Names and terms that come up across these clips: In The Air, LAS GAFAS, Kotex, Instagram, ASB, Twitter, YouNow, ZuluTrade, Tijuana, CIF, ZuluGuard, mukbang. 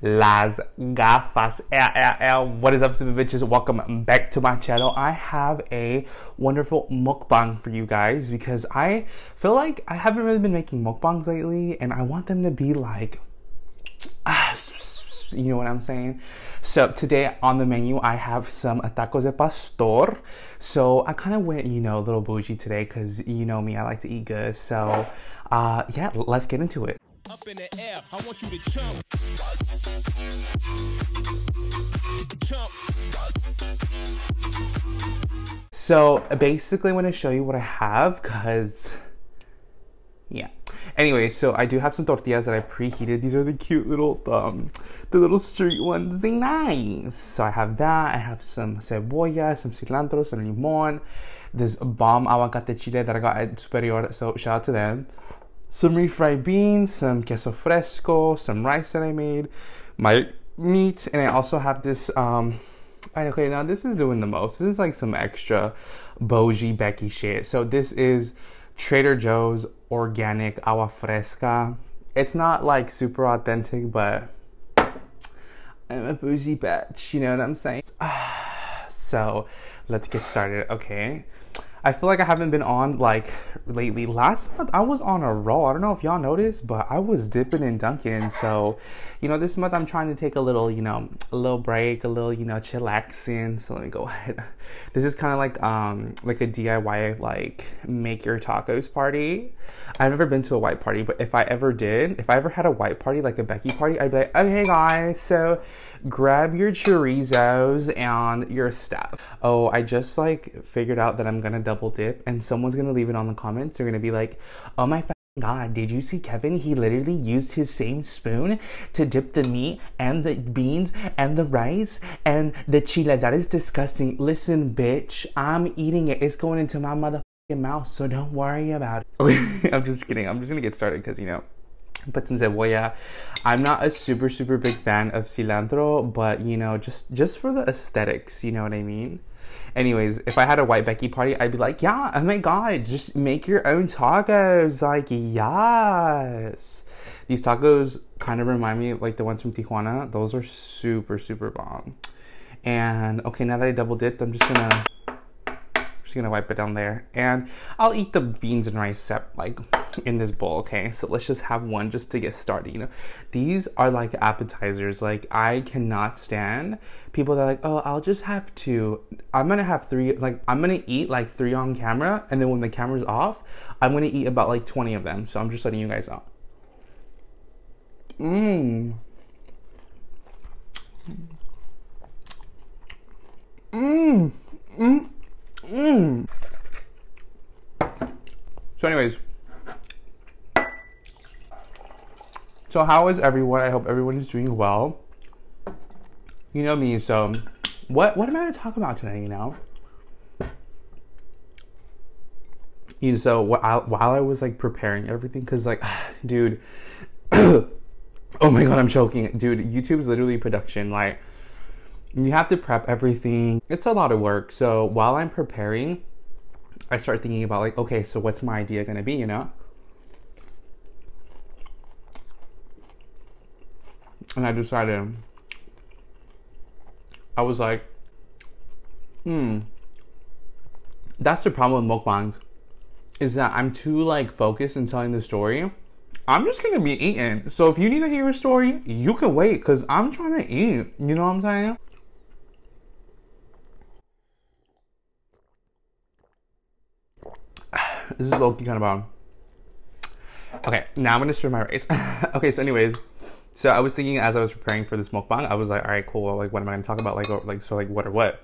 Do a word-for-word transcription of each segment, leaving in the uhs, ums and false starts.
Las Gafas. What is up, super bitches? Welcome back to my channel. I have a wonderful mukbang for you guys because I feel like I haven't really been making mukbangs lately, and I want them to be like, ah, you know what I'm saying? So today on the menu, I have some tacos de pastor. So I kind of went, you know, a little bougie today because you know me, I like to eat good. So uh, yeah, let's get into it. Up in the air, I want you to jump. Jump. So basically, I'm going to show you what I have because, yeah. Anyway, so I do have some tortillas that I preheated. These are the cute little, um, the little street ones. They're nice. So I have that. I have some cebolla, some cilantro, some limon. This bomb aguacate chile that I got at Superior, so shout out to them. Some refried beans, some queso fresco, some rice that I made, my meat, and I also have this, um, okay, now this is doing the most. This is like some extra bougie Becky shit. So this is Trader Joe's organic agua fresca. It's not like super authentic, but I'm a bougie bitch, you know what I'm saying? So let's get started, okay? I feel like I haven't been on like lately. Last month I was on a roll. I don't know if y'all noticed, but I was dipping and dunking. So, you know, this month I'm trying to take a little, you know, a little break, a little, you know, chillaxing. So let me go ahead. This is kind of like um like a D I Y like make your tacos party. I've never been to a white party, but if I ever did, if I ever had a white party, like a Becky party, I'd be like, okay guys, so grab your chorizos and your stuff. Oh, I just like figured out that I'm gonna double dip, and someone's gonna leave it on the comments. They're gonna be like, oh my god, did you see Kevin? He literally used his same spoon to dip the meat and the beans and the rice and the chile. That is disgusting. Listen, bitch, I'm eating it. It's going into my motherfucking mouth, so don't worry about it. I'm just kidding. I'm just gonna get started because, you know, put some cebolla. I'm not a super super big fan of cilantro, but you know, just just for the aesthetics, you know what I mean? Anyways, if I had a white Becky party, I'd be like, yeah, oh my god, just make your own tacos. Like, yes. These tacos kind of remind me of like the ones from Tijuana. Those are super super bomb. And okay, now that I double dipped, I'm just gonna just gonna wipe it down there, and I'll eat the beans and rice sep like in this bowl. Okay, so let's just have one just to get started. You know, these are like appetizers. Like, I cannot stand people that are like, oh, I'll just have two. I'm gonna have three. Like, I'm gonna eat like three on camera, and then when the camera's off, I'm gonna eat about like twenty of them. So I'm just letting you guys know. Mmm. Mmm. Mmm. Mmm. So anyways, so how is everyone? I hope everyone is doing well. You know me, so what what am I gonna talk about today, you know? You know, so while, while I was like preparing everything, cause like, dude, oh my god, I'm choking. Dude, YouTube's literally production, like, you have to prep everything. It's a lot of work. So while I'm preparing, I start thinking about like, okay, so what's my idea gonna be, you know? And I decided, I was like, hmm, that's the problem with mukbangs, is that I'm too like focused in telling the story. I'm just gonna be eating. So if you need to hear a story, you can wait, cause I'm trying to eat, you know what I'm saying? This is low-key kind of bomb. Okay, now I'm gonna stir my rice. Okay, so anyways, so I was thinking as I was preparing for this mukbang, I was like, all right, cool. Like, what am I gonna talk about? Like, or, like, so like, what or what?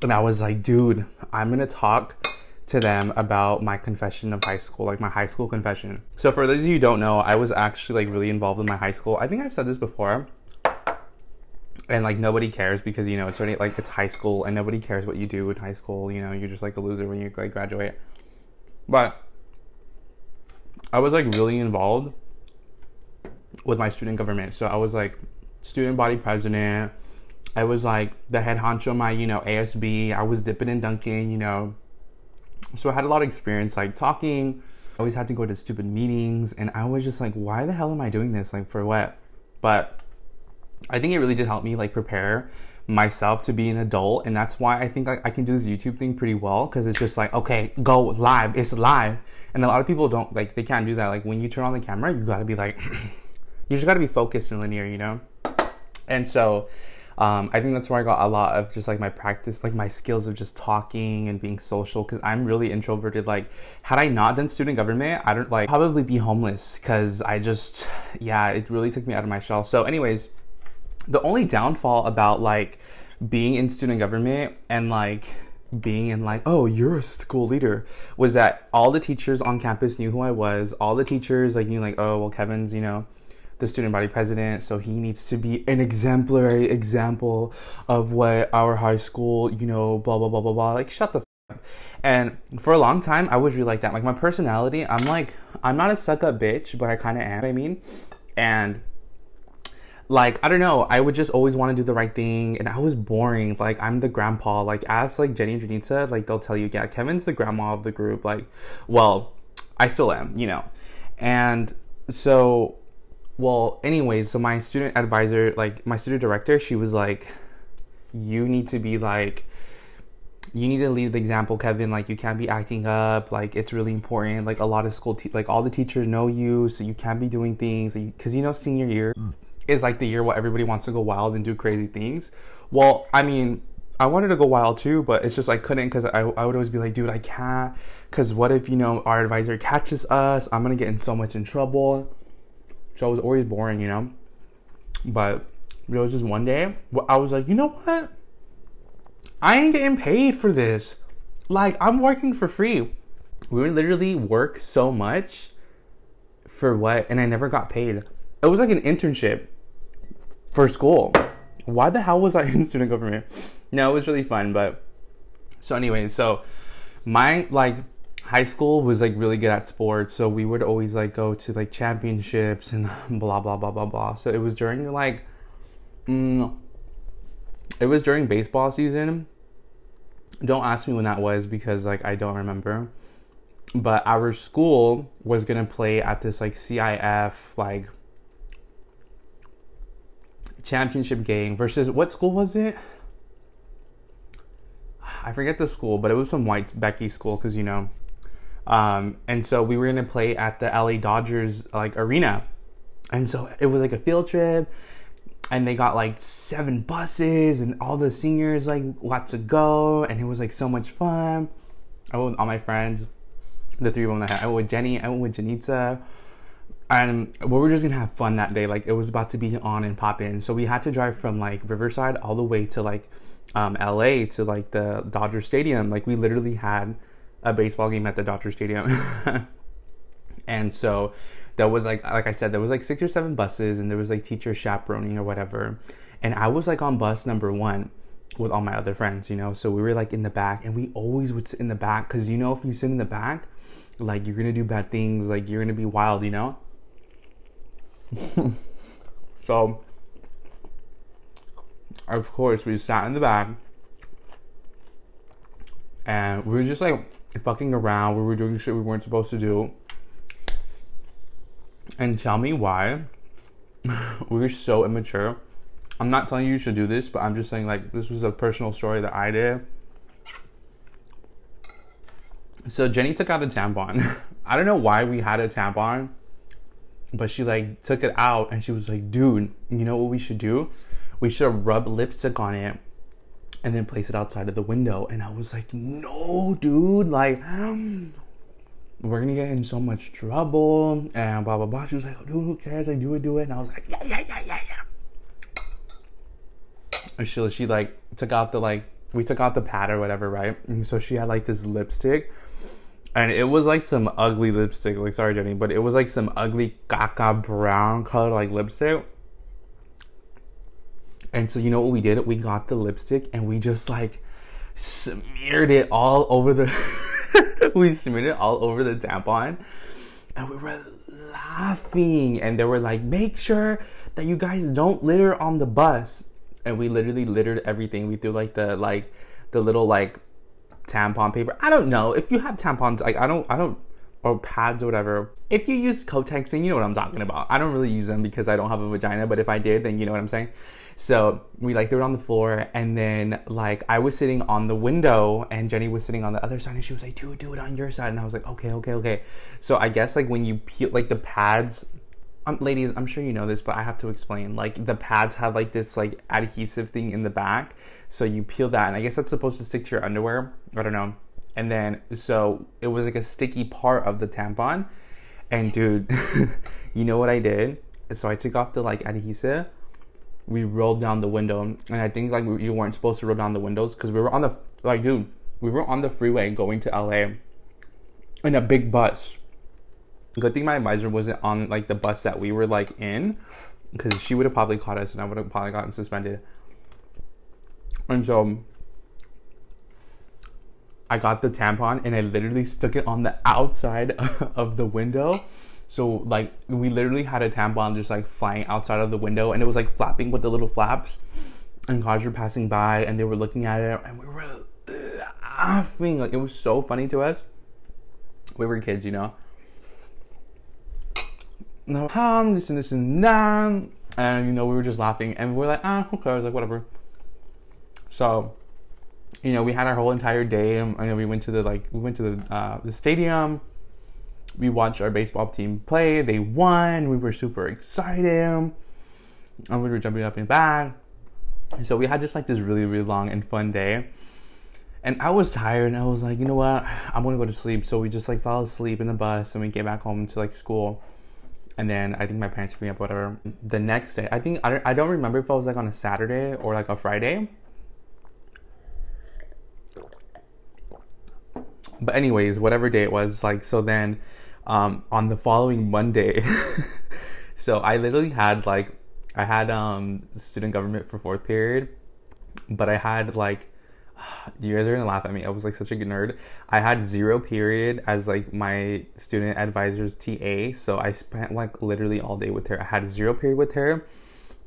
And I was like, dude, I'm gonna talk to them about my confession of high school, like my high school confession. So for those of you who don't know, I was actually like really involved in my high school. I think I've said this before. And like nobody cares because, you know, it's already like it's high school and nobody cares what you do in high school. You know, you're just like a loser when you like graduate. But I was like really involved with my student government. So I was like student body president. I was like the head honcho of my, you know, A S B. I was dipping and dunking, you know. So I had a lot of experience like talking. I always had to go to stupid meetings, and I was just like, why the hell am I doing this? Like, for what? But I think it really did help me like prepare myself to be an adult, and that's why I think I, I can do this YouTube thing pretty well, because it's just like, okay, go live, it's live. And a lot of people don't, like, they can't do that. Like, when you turn on the camera, you gotta be like you just gotta be focused and linear, you know. And so um I think that's where I got a lot of just like my practice, like my skills of just talking and being social, because I'm really introverted. Like, had I not done student government, I don't like probably be homeless, because I just, yeah, it really took me out of my shell. So anyways, the only downfall about like being in student government and like being in like, oh, you're a school leader, was that all the teachers on campus knew who I was. All the teachers like knew like, oh, well, Kevin's, you know, the student body president, so he needs to be an exemplary example of what our high school, you know, blah, blah, blah, blah, blah. Like, shut the f up. And for a long time, I was really like that. Like, my personality, I'm like, I'm not a suck-up bitch, but I kind of am, I mean. And like, I don't know, I would just always want to do the right thing, and I was boring. Like, I'm the grandpa. Like, ask like Jenny and Janita, like they'll tell you, yeah, Kevin's the grandma of the group. Like, well, I still am, you know. And so, well, anyways, so my student advisor, like my student director, she was like, you need to be like, you need to lead the example, Kevin. Like, you can't be acting up. Like, it's really important. Like, a lot of school, te like all the teachers know you, so you can't be doing things. Because, you know, senior year mm. is like the year where everybody wants to go wild and do crazy things. Well, I mean, I wanted to go wild too, but it's just I couldn't, because I, I would always be like, dude, I can't, because what if, you know, our advisor catches us? I'm going to get in so much in trouble. So I was always boring, you know. But it was just one day I was like, you know what? I ain't getting paid for this. Like, I'm working for free. We would literally work so much for what? And I never got paid. It was like an internship for school. Why the hell was I in student government? No, it was really fun. But so anyway, so my like high school was like really good at sports, so we would always like go to like championships and blah blah blah blah blah. So it was during like mm, it was during baseball season. Don't ask me when that was, because like I don't remember. But our school was gonna play at this like C I F like championship game versus, what school was it? I forget the school, but it was some white Becky school, because, you know, um and so we were going to play at the L A Dodgers like arena. And so it was like a field trip, and they got like seven buses, and all the seniors like got to go, and it was like so much fun. I went with all my friends, the three of them that I had. I went with Jenny, I went with Janita, and we were just gonna have fun that day. Like, it was about to be on and pop in, so we had to drive from like Riverside all the way to like um L A to like the Dodger Stadium. Like, we literally had a baseball game at the Dodger Stadium. And so there was like, like I said, there was like six or seven buses, and there was like teacher chaperoning or whatever. And I was like on bus number one with all my other friends, you know. So we were like in the back, and we always would sit in the back, because, you know, if you sit in the back, like, you're gonna do bad things, like, you're gonna be wild, you know. So of course we sat in the back, and we were just like fucking around. We were doing shit we weren't supposed to do. And tell me why. We were so immature. I'm not telling you you should do this, but I'm just saying, like, this was a personal story that I did. So Jenny took out a tampon. I don't know why we had a tampon, but she like took it out, and she was like, dude, you know what we should do? We should rub lipstick on it and then place it outside of the window. And I was like, no, dude, like, we're gonna get in so much trouble and blah blah blah. She was like, dude, who cares? Like, do it, do it. And I was like, yeah, yeah, yeah, yeah, yeah. And she, she like took out the, like, we took out the pad or whatever, right? And so she had like this lipstick. And it was like some ugly lipstick, like, sorry Jenny, but it was like some ugly caca brown color like lipstick. And so, you know what we did? We got the lipstick, and we just like smeared it all over the we smeared it all over the tampon, and we were laughing. And they were like, make sure that you guys don't litter on the bus. And we literally littered everything. We threw like the like the little like tampon paper. I don't know if you have tampons. Like, I don't I don't or pads or whatever. If you use Kotex, then you know what I'm talking about. I don't really use them because I don't have a vagina, but if I did, then you know what I'm saying. So we like threw it on the floor, and then like I was sitting on the window and Jenny was sitting on the other side, and she was like, dude, do it on your side. And I was like, okay, okay, okay. So I guess like when you peel like the pads, um, ladies, I'm sure you know this, but I have to explain, like the pads have like this like adhesive thing in the back. So you peel that, and I guess that's supposed to stick to your underwear. I don't know. And then, so it was like a sticky part of the tampon. And dude, you know what I did? So I took off the like adhesive. We rolled down the window, and I think like you weren't supposed to roll down the windows because we were on the, like, dude, we were on the freeway going to L A in a big bus. Good thing my advisor wasn't on like the bus that we were like in, because she would have probably caught us and I would have probably gotten suspended. And so I got the tampon and I literally stuck it on the outside of the window. So like we literally had a tampon just like flying outside of the window, and it was like flapping with the little flaps, and cars were passing by and they were looking at it, and we were laughing. Like it was so funny to us. We were kids, you know. No, um, this and this and that, and you know we were just laughing, and we were like, ah, who cares? Like whatever. So, you know, we had our whole entire day, and then we went to the like we went to the uh, the stadium. We watched our baseball team play. They won. We were super excited, and we were jumping up and back. And so we had just like this really, really long and fun day. And I was tired, and I was like, you know what? I'm gonna go to sleep. So we just like fell asleep in the bus, and we came back home to like school. And then I think my parents picked me up, whatever. The next day, I think I don't, I don't remember if I was like on a Saturday or like a Friday. But anyways, whatever day it was, like so then. Um, on the following Monday, so I literally had like, I had um, student government for fourth period, but I had like, you guys are gonna laugh at me, I was like such a good nerd. I had zero period as like my student advisor's T A, so I spent like literally all day with her. I had zero period with her,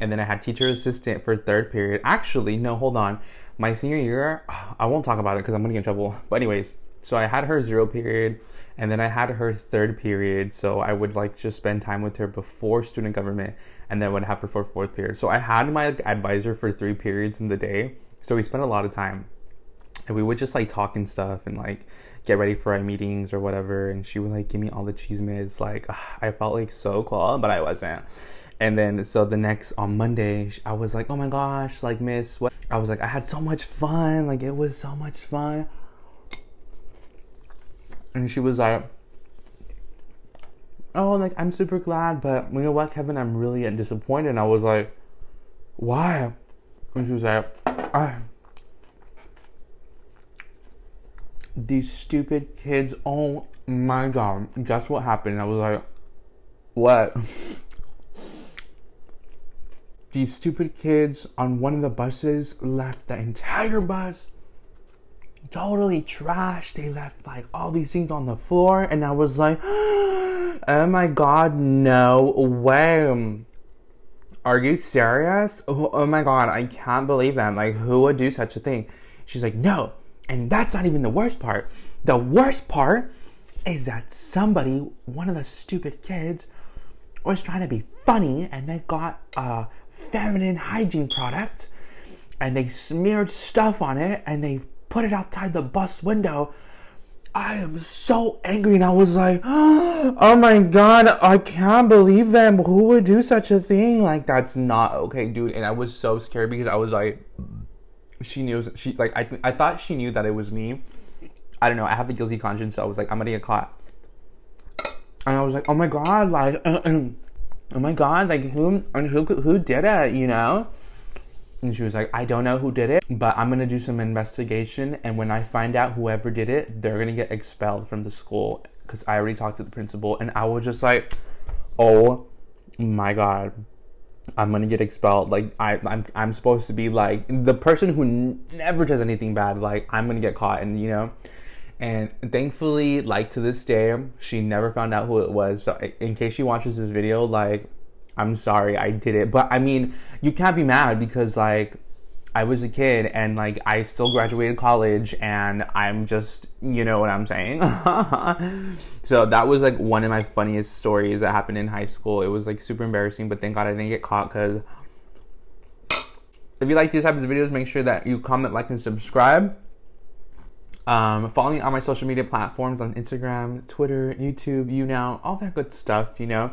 and then I had teacher assistant for third period. Actually, no, hold on. My senior year, I won't talk about it because I'm gonna get in trouble. But anyways, so I had her zero period, and then I had her third period, so I would like just spend time with her before student government, and then would have her for fourth period. So I had my advisor for three periods in the day, so we spent a lot of time, and we would just like talk and stuff, and like get ready for our meetings or whatever. And she would like give me all the chismes. Like I felt like so cool, but I wasn't. And then so the next on Monday, I was like, oh my gosh, like Miss, what? I was like, I had so much fun. Like it was so much fun. And she was like, oh, like, I'm super glad, but you know what, Kevin, I'm really disappointed. And I was like, why? And she was like, ah, these stupid kids, oh my God, guess what happened? And I was like, what? These stupid kids on one of the buses left the entire bus. Totally trash. They left like all these things on the floor, and I was like, oh my God, no way, are you serious? Oh my God, I can't believe them. Like, who would do such a thing? She's like, no, and that's not even the worst part. The worst part is that somebody, one of the stupid kids, was trying to be funny, and they got a feminine hygiene product, and they smeared stuff on it, and they put it outside the bus window. I am so angry, and I was like, oh my God, I can't believe them. Who would do such a thing? Like, that's not okay, dude. And I was so scared because I was like, she knew, she like, I, I thought she knew that it was me. I don't know, I have a guilty conscience, so I was like, I'm gonna get caught. And I was like, oh my God, like, uh, uh, oh my God, like, who, and who, who did it, you know? And she was like, I don't know who did it, but I'm gonna do some investigation, and when I find out whoever did it, they're gonna get expelled from the school, because I already talked to the principal. And I was just like, oh my God, I'm gonna get expelled. Like, I, I'm, I'm supposed to be like the person who never does anything bad. Like, I'm gonna get caught, and you know. And thankfully, like, to this day, she never found out who it was. So in case she watches this video, like, I'm sorry I did it. But I mean, you can't be mad because like I was a kid and like I still graduated college and I'm just, you know what I'm saying? So that was like one of my funniest stories that happened in high school. It was like super embarrassing, but thank God I didn't get caught, because if you like these types of videos, make sure that you comment, like, and subscribe. Um, follow me on my social media platforms on Instagram, Twitter, YouTube, YouNow, all that good stuff, you know.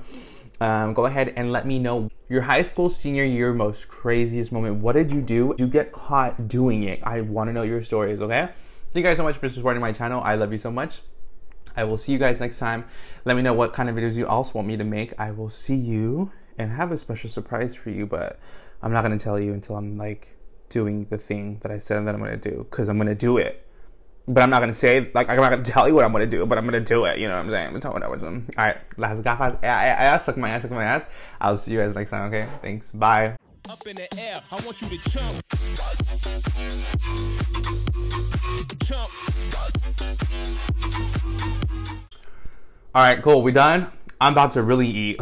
Um, go ahead and let me know your high school senior year most craziest moment. What did you do? You get caught doing it. I want to know your stories, okay? Thank you guys so much for supporting my channel. I love you so much. I will see you guys next time. Let me know what kind of videos you also want me to make. I will see you and have a special surprise for you, but I'm not going to tell you until I'm like doing the thing that I said that I'm going to do, because I'm going to do it. But I'm not going to say, like, I'm not going to tell you what I'm going to do, but I'm going to do it. You know what I'm saying? I'm talking about them. All right. Las gafas. I, I, I suck my ass, suck my ass. I'll see you guys next time, okay? Thanks. Bye. Up in the air. I want you to jump. Jump. All right, cool. We done? I'm about to really eat.